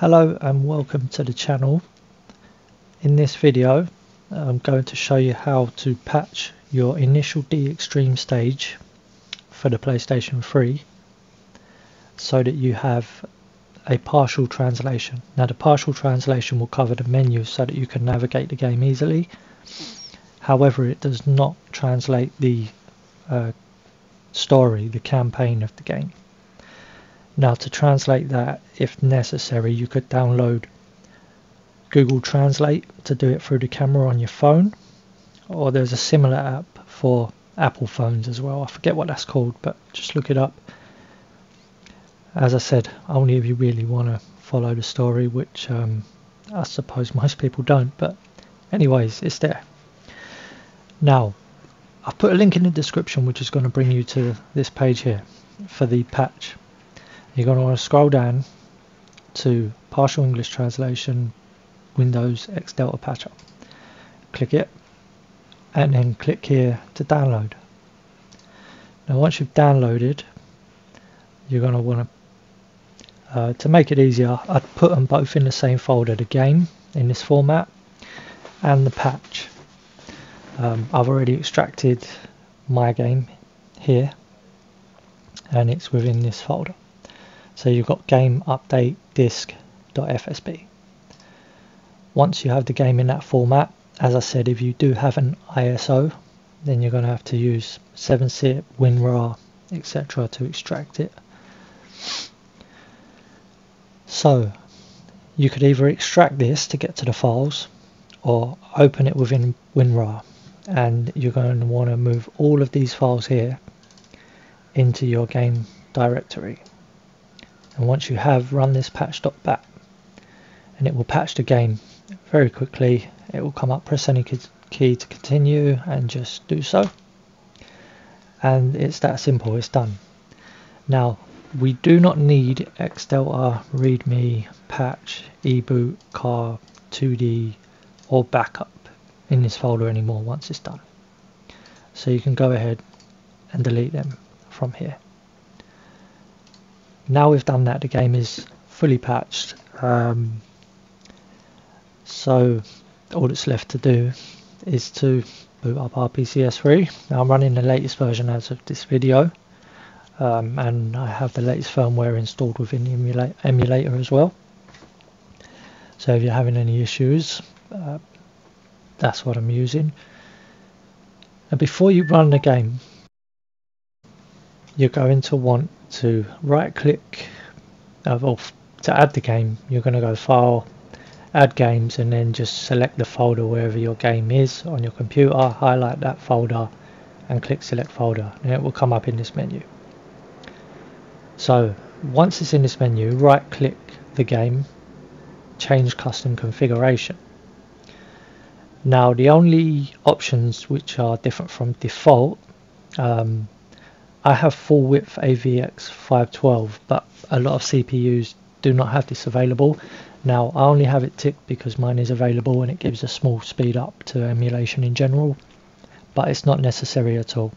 Hello and welcome to the channel. In this video I'm going to show you how to patch your Initial D Extreme Stage for the PlayStation 3 so that you have a partial translation. Now the partial translation will cover the menu so that you can navigate the game easily. However, it does not translate the story, the campaign of the game. Now to translate that, if necessary, you could download Google Translate to do it through the camera on your phone, or there's a similar app for Apple phones as well. I forget what that's called, but just look it up. As I said, only if you really want to follow the story, which I suppose most people don't, but anyways, it's there. Now, I've put a link in the description which is going to bring you to this page here for the patch. You're going to want to scroll down to Partial English Translation Windows X-Delta Patcher. Click it and then click here to download. Now once you've downloaded, you're going to want to make it easier, I'd put them both in the same folder, the game in this format and the patch. I've already extracted my game here and it's within this folder. So you've got GameUpdateDisk.fsb. Once you have the game in that format, as I said, if you do have an ISO, then you're going to have to use 7zip, WinRAR, etc. to extract it. So you could either extract this to get to the files or open it within WinRAR. And you're going to want to move all of these files here into your game directory. And once you have, run this patch.bat and it will patch the game very quickly. It will come up, press any key to continue and just do so, and it's that simple, it's done. Now we do not need xdelta, readme, patch, eboot, car, 2D or backup in this folder anymore once it's done, so you can go ahead and delete them from here. Now we've done that, the game is fully patched, so all that's left to do is to boot up RPCS3. Now I'm running the latest version as of this video, and I have the latest firmware installed within the emulator as well. So if you're having any issues, that's what I'm using. And before you run the game, you're going to want to right click, or to add the game, you're going to go File, Add Games, and then just select the folder wherever your game is on your computer, highlight that folder and click Select Folder, and it will come up in this menu. So once it's in this menu, right click the game, change custom configuration. Now the only options which are different from default, I have full width AVX512, but a lot of CPUs do not have this available. Now I only have it ticked because mine is available and it gives a small speed up to emulation in general, but it's not necessary at all.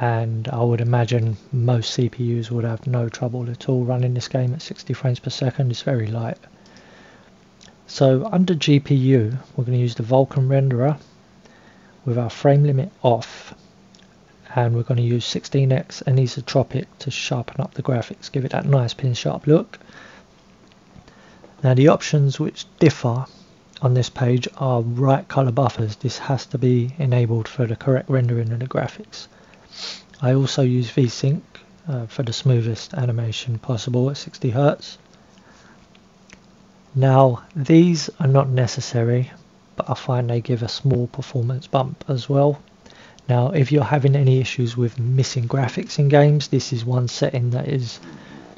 And I would imagine most CPUs would have no trouble at all running this game at 60 frames per second, it's very light. So under GPU, we're going to use the Vulkan renderer with our frame limit off. And we're going to use 16x Anisotropic to sharpen up the graphics, give it that nice pin sharp look. Now the options which differ on this page are right color buffers. This has to be enabled for the correct rendering of the graphics. I also use VSync for the smoothest animation possible at 60 Hz. Now these are not necessary, but I find they give a small performance bump as well. Now if you're having any issues with missing graphics in games, this is one setting that is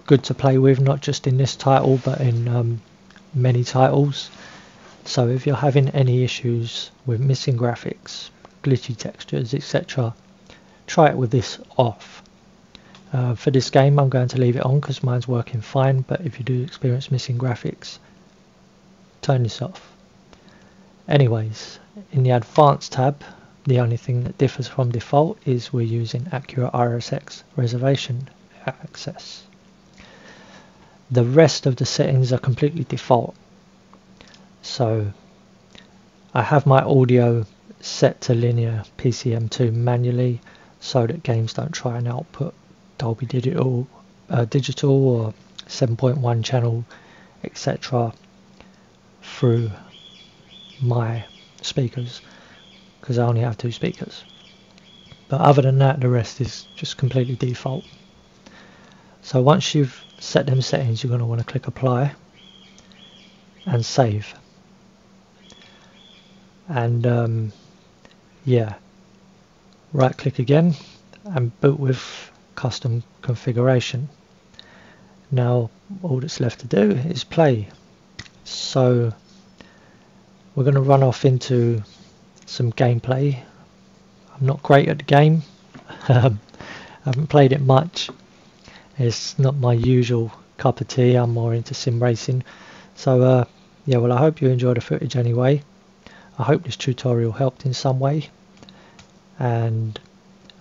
good to play with, not just in this title but in many titles. So if you're having any issues with missing graphics, glitchy textures, etc., try it with this off. For this game I'm going to leave it on because mine's working fine, but if you do experience missing graphics, turn this off. Anyways, in the Advanced tab, the only thing that differs from default is we're using accurate RSX Reservation Access. the rest of the settings are completely default. So I have my audio set to linear PCM2 manually so that games don't try and output Dolby Digital, or 7.1 channel, etc. through my speakers, because I only have two speakers. But other than that, the rest is just completely default. So once you've set them settings, you're going to want to click apply and save. And yeah, right click again and boot with custom configuration. Now all that's left to do is play. So we're going to run off into some gameplay. I'm not great at the game. I haven't played it much. It's not my usual cup of tea. I'm more into sim racing. So yeah, well, I hope you enjoyed the footage anyway. I hope this tutorial helped in some way, and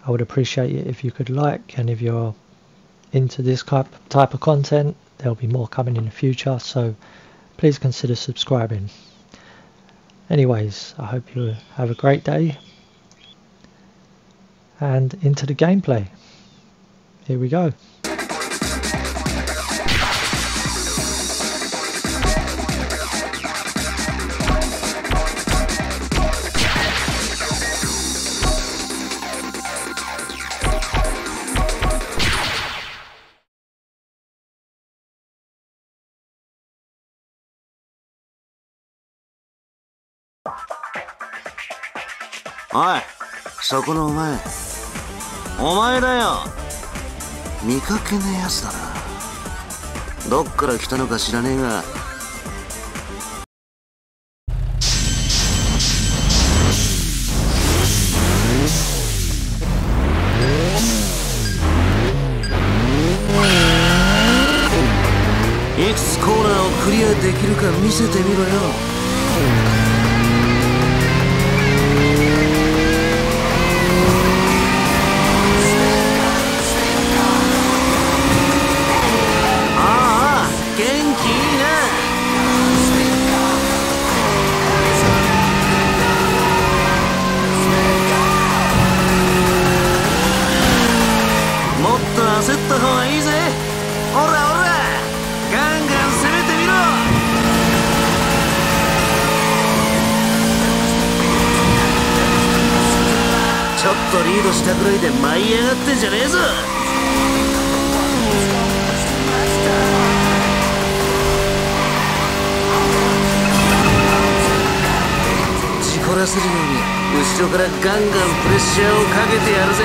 I would appreciate it if you could like, and if you're into this type of content, there'll be more coming in the future, so please consider subscribing. Anyways, I hope you have a great day, and into the gameplay. Here we go.おい、そこのお前。お前だよ。見かけねえやつだな。どっから来たのか知らねえが。いくつコーナーをクリアできるか見せてみろよ。リードしたくらいで舞い上がってんじゃねえぞ。事故らせるように後ろからガンガンプレッシャーをかけてやるぜ。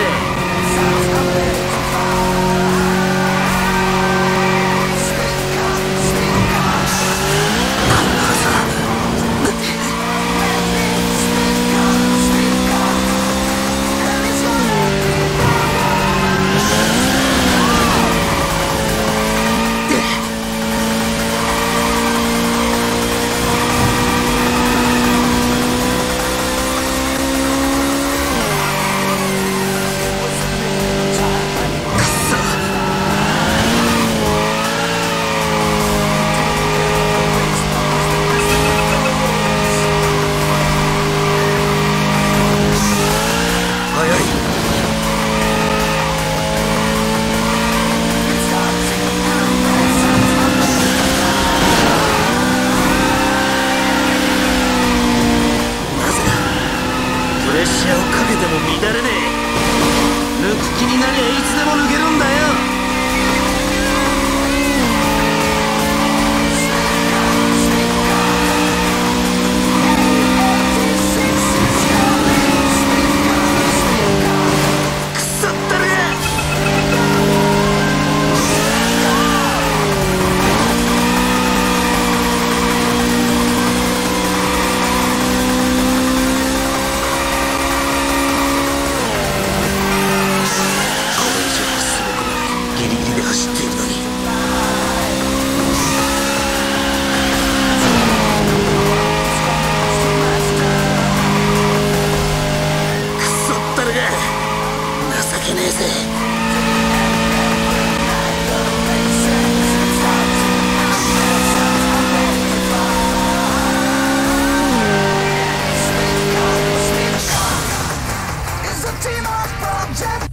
Team Up Project.